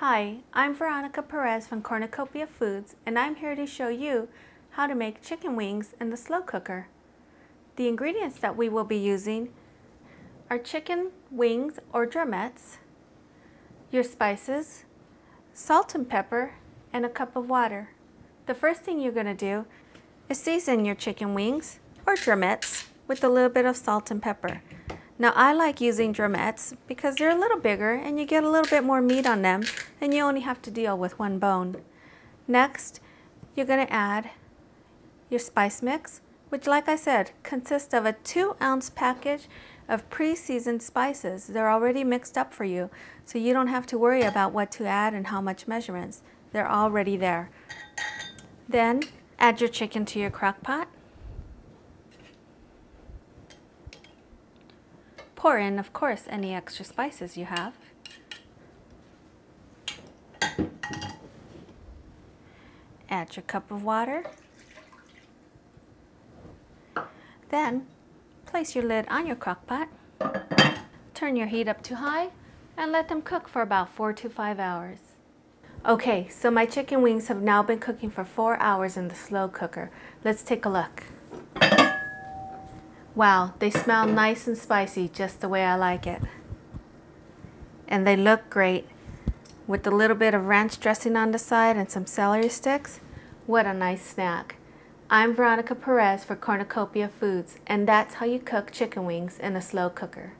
Hi, I'm Veronica Perez from Cornucopia Foods, and I'm here to show you how to make chicken wings in the slow cooker. The ingredients that we will be using are chicken wings or drumettes, your spices, salt and pepper, and a cup of water. The first thing you're going to do is season your chicken wings or drumettes with a little bit of salt and pepper. Now I like using drumettes because they're a little bigger and you get a little bit more meat on them and you only have to deal with one bone. Next, you're going to add your spice mix, which, like I said, consists of a 2-ounce package of pre-seasoned spices. They're already mixed up for you, so you don't have to worry about what to add and how much measurements. They're already there. Then add your chicken to your crock pot. Pour in, of course, any extra spices you have. Add your cup of water. Then, place your lid on your crock pot. Turn your heat up to high and let them cook for about 4 to 5 hours. Okay, so my chicken wings have now been cooking for 4 hours in the slow cooker. Let's take a look. Wow, they smell nice and spicy, just the way I like it. And they look great. With a little bit of ranch dressing on the side and some celery sticks, what a nice snack. I'm Veronica Perez for Cornucopia Foods, and that's how you cook chicken wings in a slow cooker.